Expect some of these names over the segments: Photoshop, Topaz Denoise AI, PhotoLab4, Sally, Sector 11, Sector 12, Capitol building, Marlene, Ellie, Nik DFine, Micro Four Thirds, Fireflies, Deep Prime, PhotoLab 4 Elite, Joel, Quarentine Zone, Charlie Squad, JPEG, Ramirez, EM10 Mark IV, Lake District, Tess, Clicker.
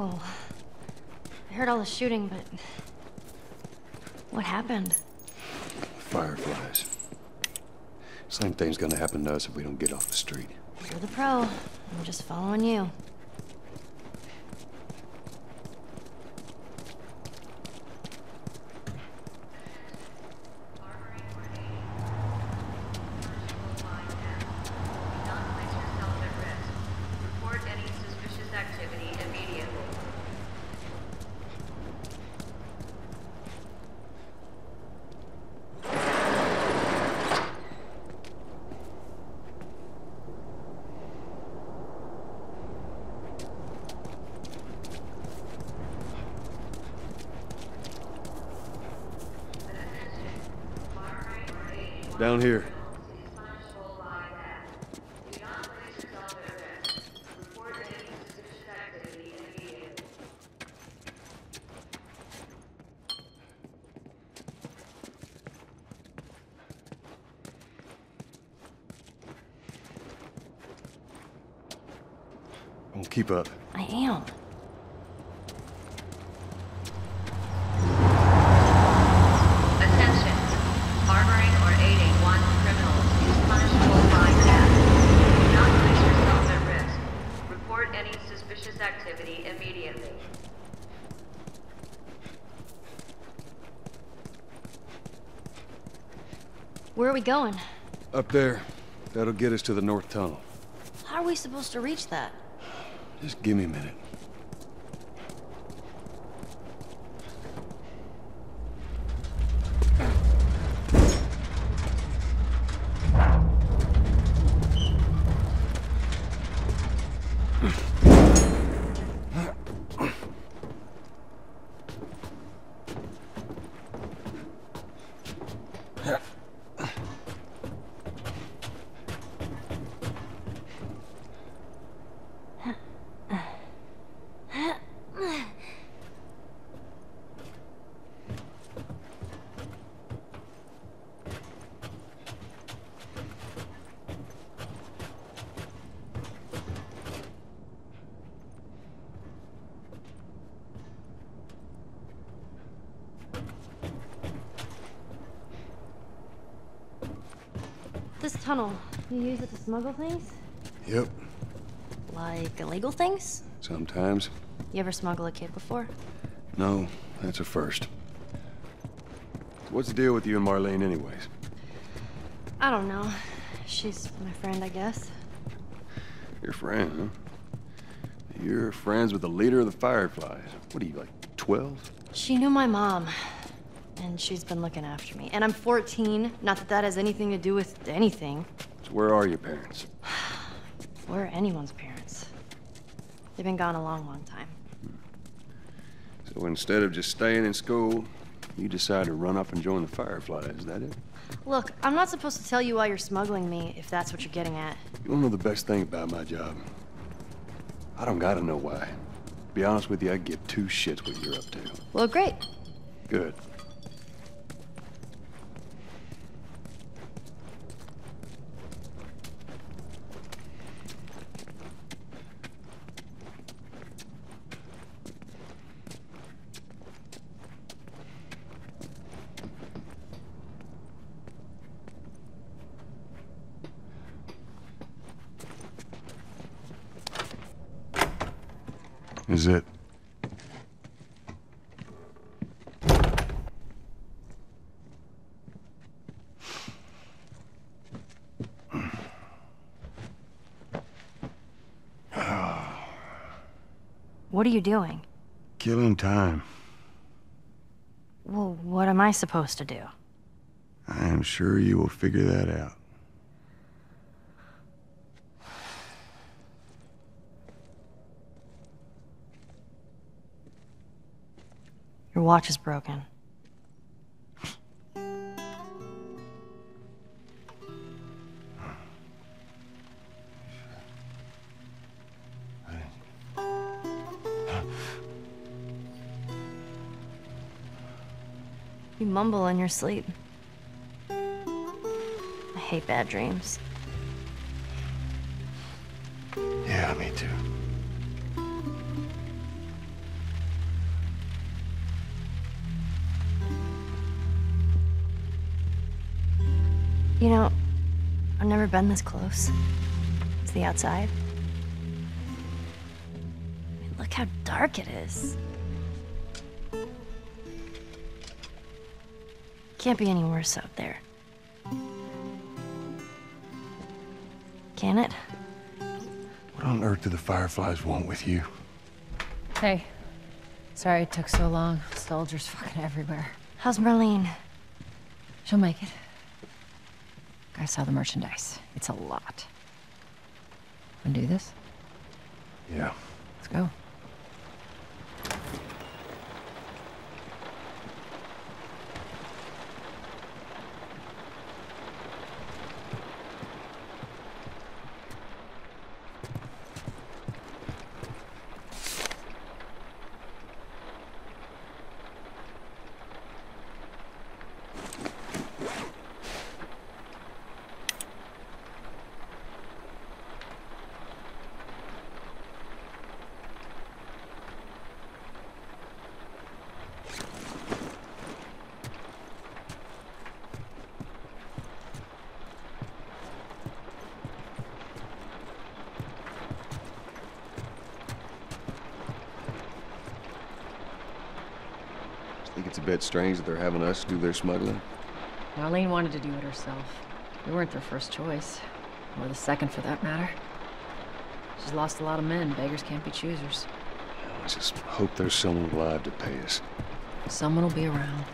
Whoa. I heard all the shooting, but... what happened? Fireflies. Same thing's gonna happen to us if we don't get off the street. You're the pro. I'm just following you. Down here. Don't keep up. I am. Where are we going? Up there. That'll get us to the north tunnel. How are we supposed to reach that? Just give me a minute. This tunnel, you use it to smuggle things? Yep. Like illegal things? Sometimes. You ever smuggle a kid before? No, that's a first. What's the deal with you and Marlene anyways? I don't know. She's my friend, I guess. Your friend, huh? You're friends with the leader of the Fireflies. What are you, like 12? She knew my mom. And she's been looking after me. And I'm 14. Not that that has anything to do with anything. So where are your parents? Where are anyone's parents? They've been gone a long, long time. So instead of just staying in school, you decide to run off and join the Fireflies, is that it? Look, I'm not supposed to tell you why you're smuggling me, if that's what you're getting at. You wanna know the best thing about my job? I don't gotta know why. To be honest with you, I give two shits what you're up to. Well, great. Good. Is it? What are you doing? Killing time. Well, what am I supposed to do? I am sure you will figure that out. Your watch is broken. You mumble in your sleep. I hate bad dreams. Yeah, me too. You know, I've never been this close. It's the outside. I mean, look how dark it is. Can't be any worse out there. Can it? What on earth do the Fireflies want with you? Hey. Sorry it took so long. Soldiers fucking everywhere. How's Marlene? She'll make it. I saw the merchandise. It's a lot. Wanna do this? Yeah. Let's go. It's strange that they're having us do their smuggling. Marlene wanted to do it herself. We weren't their first choice. Or the second, for that matter. She's lost a lot of men. Beggars can't be choosers. I just hope there's someone alive to pay us. Someone will be around.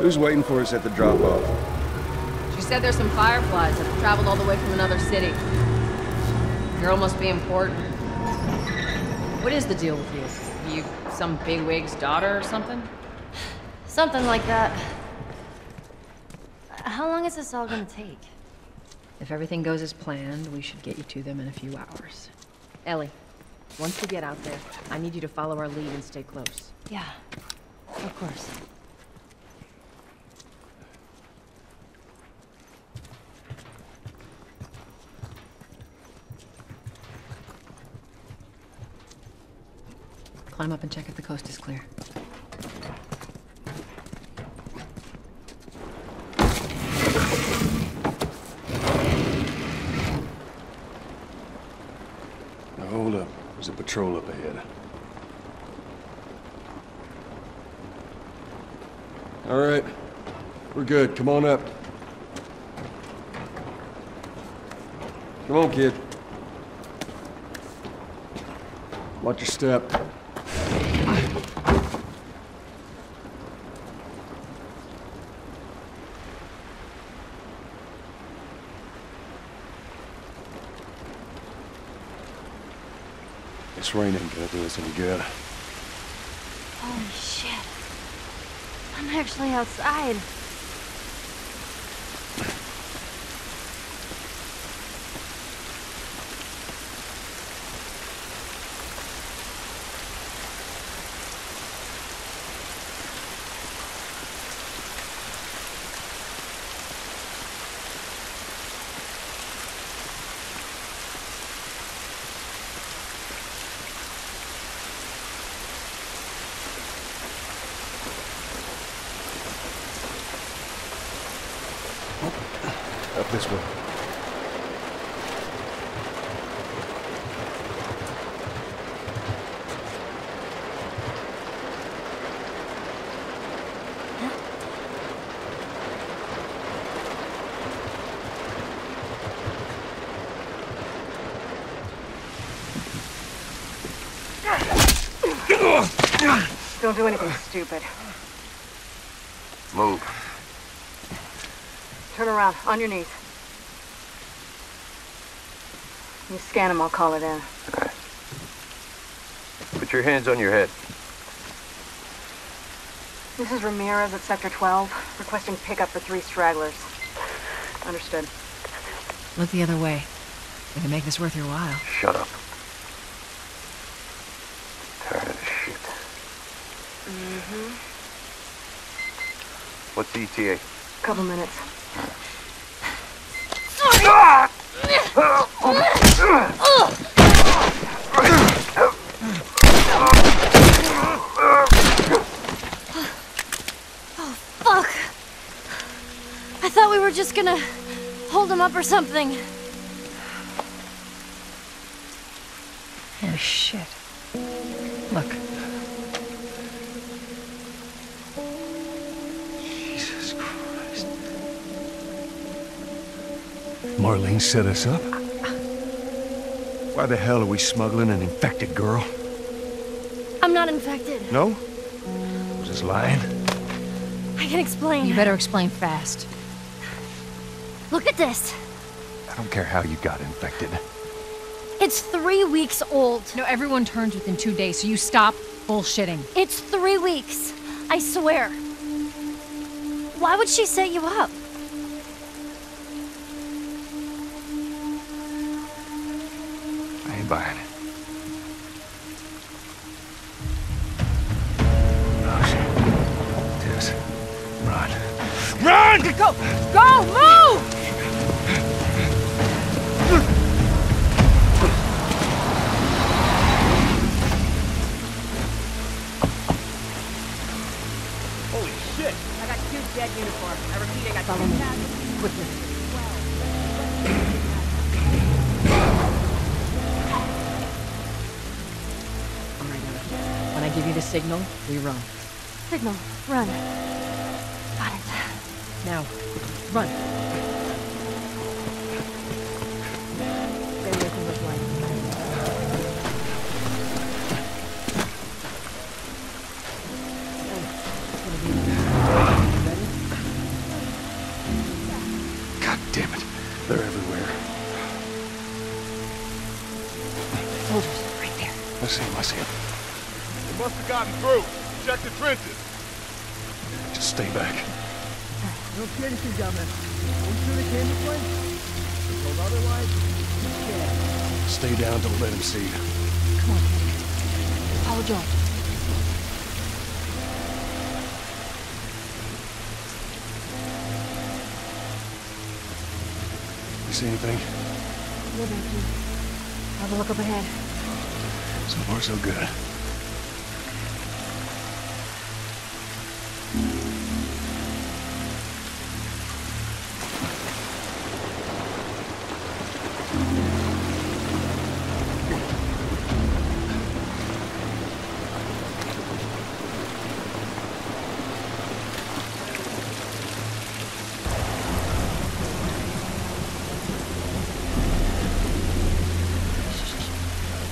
Who's waiting for us at the drop-off? She said there's some Fireflies that have traveled all the way from another city. The girl must be important. What is the deal with you? Are you some bigwig's daughter or something? Something like that. How long is this all gonna take? If everything goes as planned, we should get you to them in a few hours. Ellie, once we get out there, I need you to follow our lead and stay close. Yeah, of course. Climb up and check if the coast is clear. Now hold up. There's a patrol up ahead. All right. We're good. Come on up. Come on, kid. Watch your step. This rain ain't gonna do us any good. Holy shit. I'm actually outside. This way. Don't do anything stupid. Move. Turn around, on your knees. You scan him, I'll call it in. All right. Put your hands on your head. This is Ramirez at Sector 12, requesting pickup for 3 stragglers. Understood. Look the other way. We can make this worth your while. Shut up. Tired of shit. Mm-hmm. What's the ETA? Couple minutes. Oh, fuck. I thought we were just gonna hold him up or something. Oh, shit. Look. Jesus Christ. Marlene set us up? Why the hell are we smuggling an infected girl? I'm not infected. No? I was just lying. I can explain. You better explain fast. Look at this. I don't care how you got infected. It's 3 weeks old. No, everyone turns within 2 days, so you stop bullshitting. It's 3 weeks. I swear. Why would she set you up? I ain't buying it. Oh, shit. Tess. Run. Run! Go! Go! Move! Uniform. I repeat, I got two tablets. Quickly. When I give you the signal, we run. Signal, run. Got it. Now, run. Stay away from those lights. They're everywhere. Soldiers, right there. I see them. They must have gotten through. Check the trenches. Just stay back. No kidding, you down there. Are you sure they came this way? Because otherwise, you can't. Stay down, don't let him see you. Come on. Follow Joel. See anything? No, thank you. Have a look up ahead. So far, so good.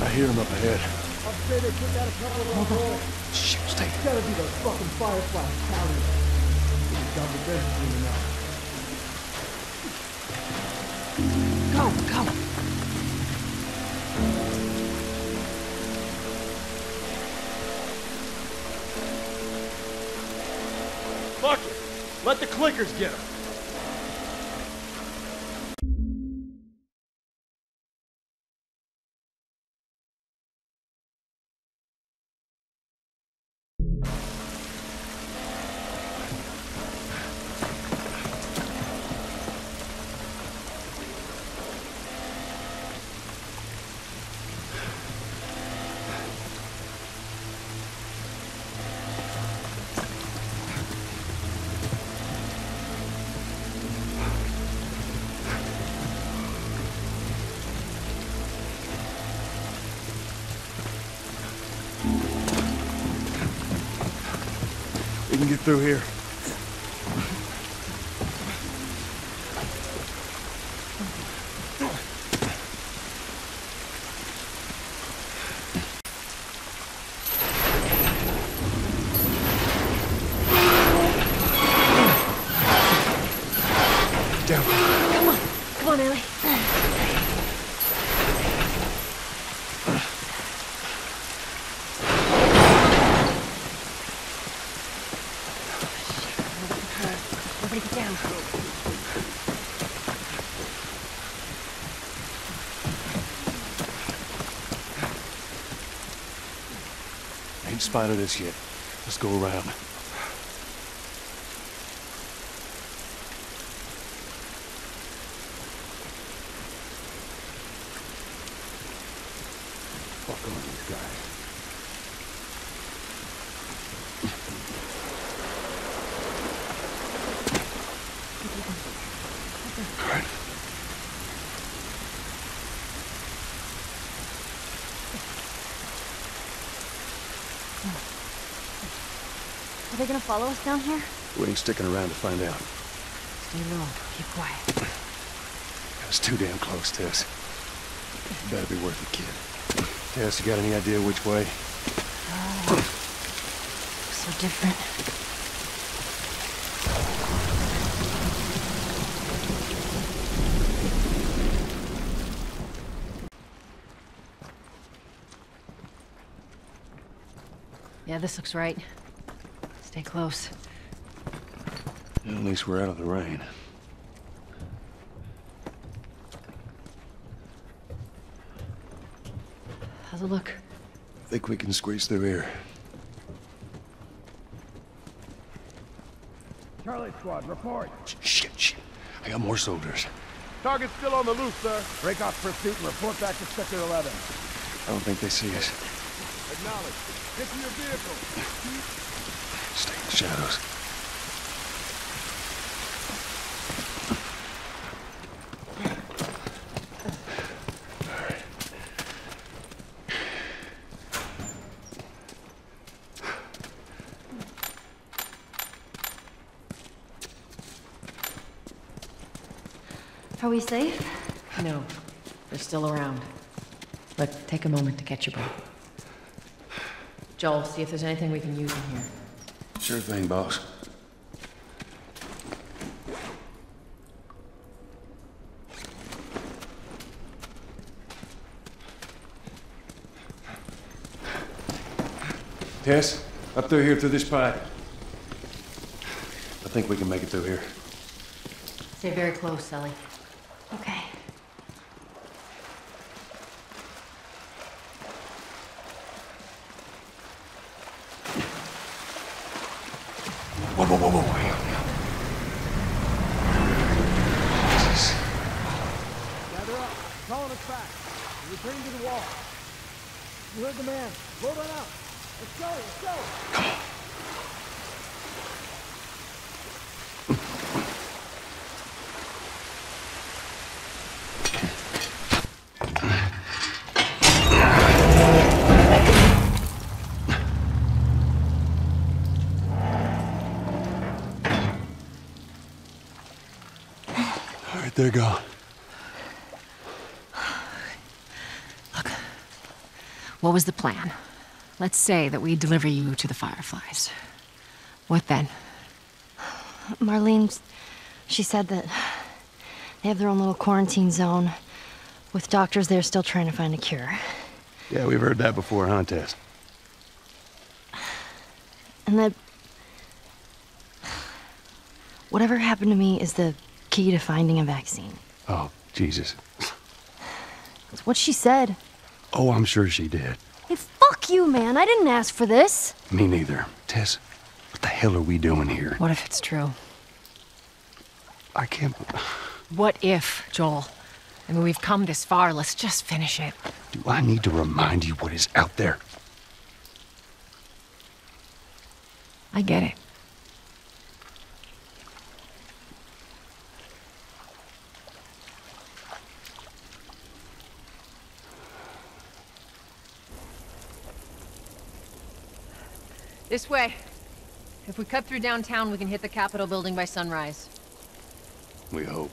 I hear him up ahead. I'll say they took out a couple of our boys. Shit, stay. It's gotta be those fucking Fireflies, Sally. They've got the best in the night. Go, go. Fuck it. Let the clickers get him. We can get through here. Everybody get down. I ain't spotted us yet. Let's go around. Fuck on these guys. Are they gonna follow us down here? We ain't sticking around to find out. Stay low. Keep quiet. That was too damn close, Tess. Better be worth the kid. Tess, you got any idea which way? Oh, so different. Yeah, this looks right. Stay close. At least we're out of the rain. How's it look? I think we can squeeze through here. Charlie Squad, report. Shit. I got more soldiers. Target's still on the loose, sir. Break off pursuit and report back to Sector 11. I don't think they see us. Acknowledge. Get to your vehicle. Stay in the shadows. All right. Are we safe? No. They're still around. Look, take a moment to catch your breath. Joel, see if there's anything we can use in here. Sure thing, boss. Tess, up through here, through this pipe. I think we can make it through here. Stay very close, Sally. Okay. Whoa. Jesus. Gather up. Calling us back. Returning to the wall. You heard the man. Load on up. Let's go. Let's go. Come on. They're gone. Look, what was the plan? Let's say that we deliver you to the Fireflies. What then? Marlene, she said that they have their own little quarantine zone with doctors there still trying to find a cure. Yeah, we've heard that before, huh, Tess? And that... whatever happened to me is the key to finding a vaccine. Oh, Jesus. That's what she said. Oh, I'm sure she did. Hey, fuck you, man. I didn't ask for this. Me neither. Tess, what the hell are we doing here? What if it's true? I can't... What if, Joel? I mean, we've come this far. Let's just finish it. Do I need to remind you what is out there? I get it. This way. If we cut through downtown, we can hit the Capitol building by sunrise. We hope.